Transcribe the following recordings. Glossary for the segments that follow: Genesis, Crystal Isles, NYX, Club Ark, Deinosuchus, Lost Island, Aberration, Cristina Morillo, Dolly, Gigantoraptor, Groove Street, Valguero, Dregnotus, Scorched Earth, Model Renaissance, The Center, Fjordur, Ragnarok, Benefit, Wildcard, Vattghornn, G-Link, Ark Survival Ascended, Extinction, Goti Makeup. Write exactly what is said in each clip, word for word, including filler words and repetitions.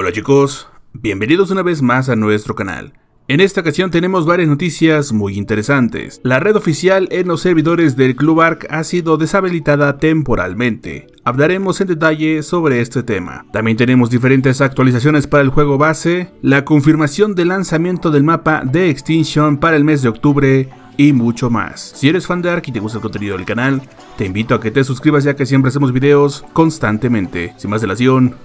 Hola chicos, bienvenidos una vez más a nuestro canal. En esta ocasión tenemos varias noticias muy interesantes. La red oficial en los servidores del Club Ark ha sido deshabilitada temporalmente. Hablaremos en detalle sobre este tema. También tenemos diferentes actualizaciones para el juego base, la confirmación del lanzamiento del mapa de Extinction para el mes de octubre y mucho más. Si eres fan de Ark y te gusta el contenido del canal, te invito a que te suscribas ya que siempre hacemos videos constantemente. Sin más dilación,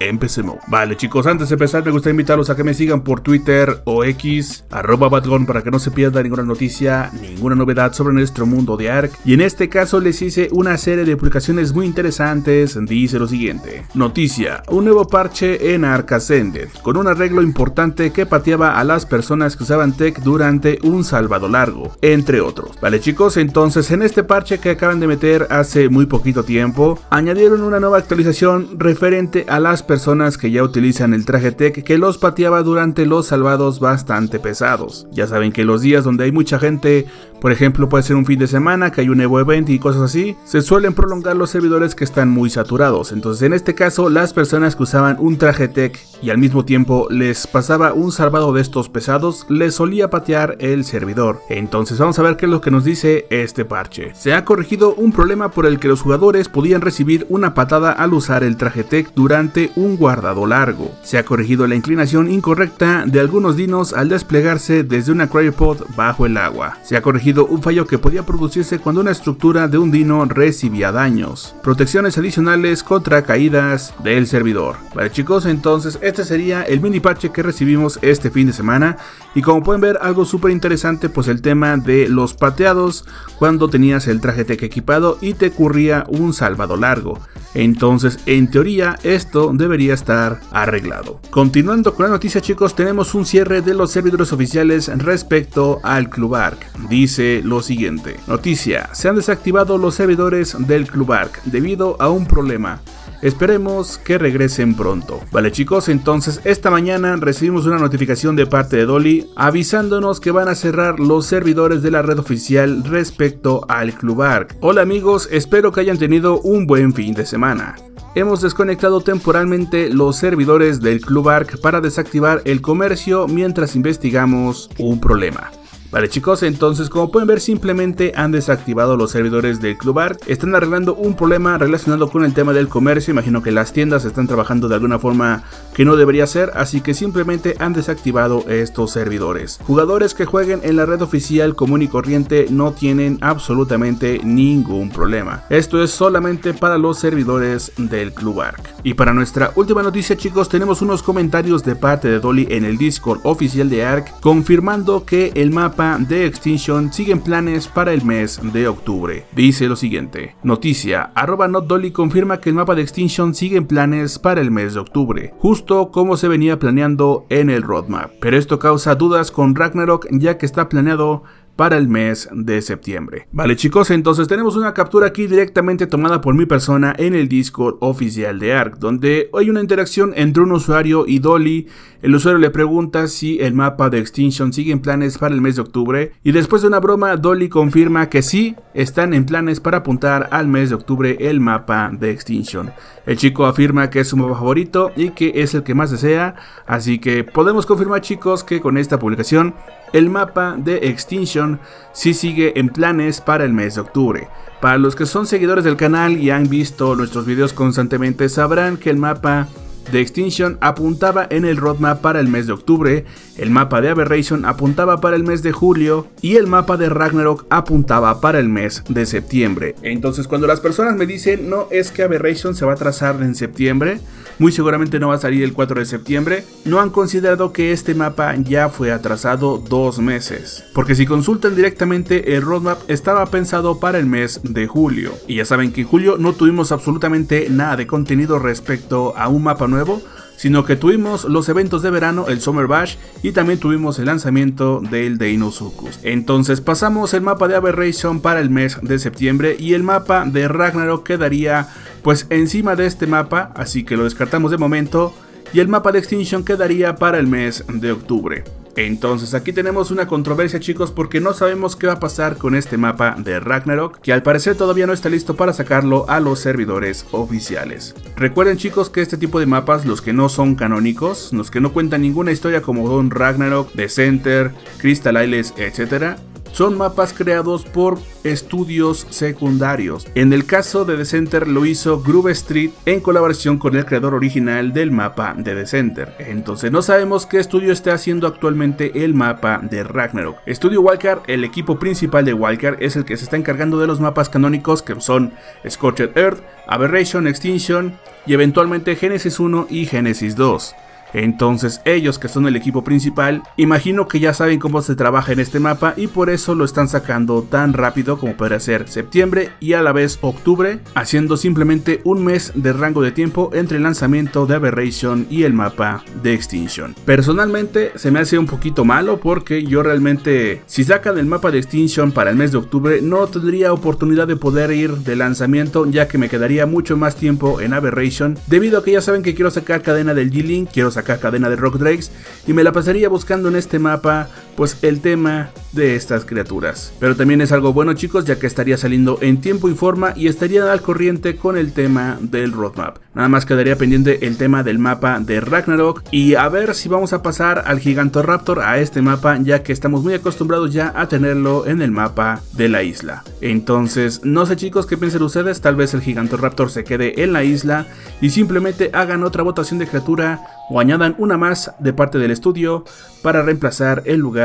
empecemos. Vale chicos, antes de empezar me gustaría invitarlos a que me sigan por Twitter o X, arroba Vattghornn, para que no se pierda ninguna noticia, ninguna novedad sobre nuestro mundo de Ark. Y en este caso les hice una serie de publicaciones muy interesantes. Dice lo siguiente: noticia, un nuevo parche en Ark Ascended, con un arreglo importante que pateaba a las personas que usaban tech durante un salvado largo, entre otros. Vale chicos, entonces en este parche que acaban de meter hace muy poquito tiempo, añadieron una nueva actualización referente a las personas personas que ya utilizan el traje tech que los pateaba durante los salvados bastante pesados. Ya saben que los días donde hay mucha gente, por ejemplo puede ser un fin de semana que hay un nuevo evento y cosas así, se suelen prolongar los servidores que están muy saturados. Entonces en este caso las personas que usaban un traje tech y al mismo tiempo les pasaba un salvado de estos pesados, les solía patear el servidor. Entonces vamos a ver qué es lo que nos dice este parche. Se ha corregido un problema por el que los jugadores podían recibir una patada al usar el traje tech durante un un guardado largo. Se ha corregido la inclinación incorrecta de algunos dinos al desplegarse desde una cryopod bajo el agua. Se ha corregido un fallo que podía producirse cuando una estructura de un dino recibía daños. Protecciones adicionales contra caídas del servidor. Vale chicos, entonces este sería el mini parche que recibimos este fin de semana. Y como pueden ver, algo súper interesante, pues el tema de los pateados cuando tenías el traje tech equipado y te ocurría un salvado largo. Entonces en teoría esto debe debería estar arreglado. Continuando con la noticia chicos, tenemos un cierre de los servidores oficiales respecto al Club Ark. Dice lo siguiente: noticia, se han desactivado los servidores del Club Ark debido a un problema. Esperemos que regresen pronto. Vale chicos, entonces esta mañana recibimos una notificación de parte de Dolly avisándonos que van a cerrar los servidores de la red oficial respecto al Club Ark. Hola amigos, espero que hayan tenido un buen fin de semana. Hemos desconectado temporalmente los servidores del Club Ark para desactivar el comercio mientras investigamos un problema. Vale chicos, entonces como pueden ver simplemente han desactivado los servidores del Club Ark. Están arreglando un problema relacionado con el tema del comercio. Imagino que las tiendas están trabajando de alguna forma que no debería ser, así que simplemente han desactivado estos servidores. Jugadores que jueguen en la red oficial común y corriente no tienen absolutamente ningún problema. Esto es solamente para los servidores del Club Ark. Y para nuestra última noticia chicos, tenemos unos comentarios de parte de Dolly en el Discord oficial de Ark confirmando que el mapa de Extinction siguen planes para el mes de octubre. Dice lo siguiente: noticia, arroba NotDolly confirma que el mapa de Extinction sigue en planes para el mes de octubre, justo como se venía planeando en el roadmap, pero esto causa dudas con Ragnarok ya que está planeado para el mes de septiembre. Vale chicos, entonces tenemos una captura aquí directamente tomada por mi persona en el Discord oficial de Ark, donde hay una interacción entre un usuario y Dolly. El usuario le pregunta si el mapa de Extinction sigue en planes para el mes de octubre y después de una broma Dolly confirma que sí, están en planes para apuntar al mes de octubre el mapa de Extinction. El chico afirma que es su mapa favorito y que es el que más desea, así que podemos confirmar chicos que con esta publicación el mapa de Extinction sí sigue en planes para el mes de octubre. Para los que son seguidores del canal y han visto nuestros videos constantemente sabrán que el mapa de Extinction apuntaba en el roadmap para el mes de octubre, el mapa de Aberration apuntaba para el mes de julio y el mapa de Ragnarok apuntaba para el mes de septiembre. Entonces cuando las personas me dicen no, es que Aberration se va a trazar en septiembre, muy seguramente no va a salir el cuatro de septiembre, no han considerado que este mapa ya fue atrasado dos meses, porque si consultan directamente el roadmap estaba pensado para el mes de julio y ya saben que en julio no tuvimos absolutamente nada de contenido respecto a un mapa nuevo nuevo, sino que tuvimos los eventos de verano, el Summer Bash, y también tuvimos el lanzamiento del Deinosuchus. Entonces pasamos el mapa de Aberration para el mes de septiembre y el mapa de Ragnarok quedaría pues encima de este mapa, así que lo descartamos de momento, y el mapa de Extinction quedaría para el mes de octubre. Entonces aquí tenemos una controversia, chicos, porque no sabemos qué va a pasar con este mapa de Ragnarok, que al parecer todavía no está listo para sacarlo a los servidores oficiales. Recuerden, chicos, que este tipo de mapas, los que no son canónicos, los que no cuentan ninguna historia como Don Ragnarok, The Center, Crystal Isles, etcétera, son mapas creados por estudios secundarios. En el caso de The Center lo hizo Groove Street en colaboración con el creador original del mapa de The Center. Entonces no sabemos qué estudio está haciendo actualmente el mapa de Ragnarok. Estudio Wildcard, el equipo principal de Wildcard, es el que se está encargando de los mapas canónicos, que son Scorched Earth, Aberration, Extinction y eventualmente Genesis uno y Genesis dos. Entonces ellos, que son el equipo principal, imagino que ya saben cómo se trabaja en este mapa y por eso lo están sacando tan rápido como podría ser septiembre y a la vez octubre, haciendo simplemente un mes de rango de tiempo entre el lanzamiento de Aberration y el mapa de Extinction. Personalmente se me hace un poquito malo, porque yo realmente, si sacan el mapa de Extinction para el mes de octubre, no tendría oportunidad de poder ir de lanzamiento, ya que me quedaría mucho más tiempo en Aberration, debido a que ya saben que quiero sacar cadena del G-Link, quiero sacar acá cadena de Rock Drakes, y me la pasaría buscando en este mapa pues el tema de estas criaturas. Pero también es algo bueno, chicos, ya que estaría saliendo en tiempo y forma y estaría al corriente con el tema del roadmap. Nada más quedaría pendiente el tema del mapa de Ragnarok, y a ver si vamos a pasar al Gigantoraptor a este mapa, ya que estamos muy acostumbrados ya a tenerlo en el mapa de la isla. Entonces no sé, chicos, qué piensan ustedes. Tal vez el Gigantoraptor se quede en la isla y simplemente hagan otra votación de criatura o añadan una más de parte del estudio para reemplazar el lugar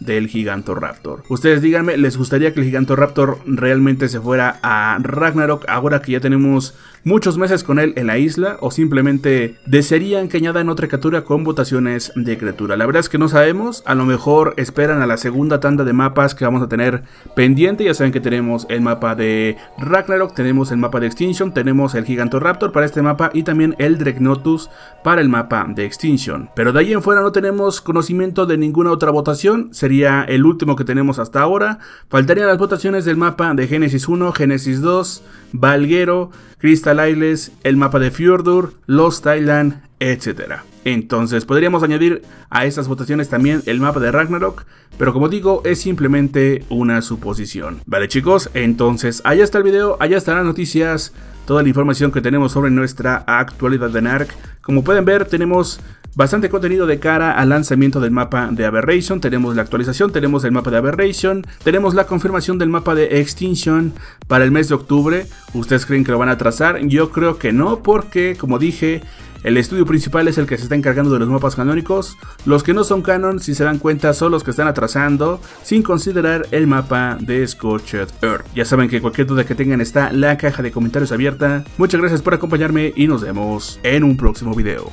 del Gigantoraptor. Ustedes díganme, ¿les gustaría que el Gigantoraptor realmente se fuera a Ragnarok ahora que ya tenemos muchos meses con él en la isla, o simplemente desearían que añadan otra criatura con votaciones de criatura? La verdad es que no sabemos, a lo mejor esperan a la segunda tanda de mapas que vamos a tener pendiente. Ya saben que tenemos el mapa de Ragnarok, tenemos el mapa de Extinction, tenemos el Gigantoraptor para este mapa y también el Dregnotus para el mapa de Extinction, pero de ahí en fuera no tenemos conocimiento de ninguna otra votación. Sería el último que tenemos hasta ahora. Faltarían las votaciones del mapa de Genesis uno, Genesis dos, Valguero, Crystal Isles, el mapa de Fjordur, Lost Island, etcétera. Entonces podríamos añadir a estas votaciones también el mapa de Ragnarok, pero como digo, es simplemente una suposición. Vale, chicos, entonces allá está el video, allá están las noticias, toda la información que tenemos sobre nuestra actualidad de N A R C. Como pueden ver, tenemos bastante contenido de cara al lanzamiento del mapa de Aberration. Tenemos la actualización, tenemos el mapa de Aberration, tenemos la confirmación del mapa de Extinction para el mes de octubre. ¿Ustedes creen que lo van a atrasar? Yo creo que no, porque como dije, el estudio principal es el que se está encargando de los mapas canónicos. Los que no son canon, si se dan cuenta, son los que están atrasando, sin considerar el mapa de Scorched Earth. Ya saben que cualquier duda que tengan está la caja de comentarios abierta. Muchas gracias por acompañarme y nos vemos en un próximo video.